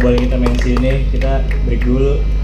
Kembali kita main sini, kita break dulu.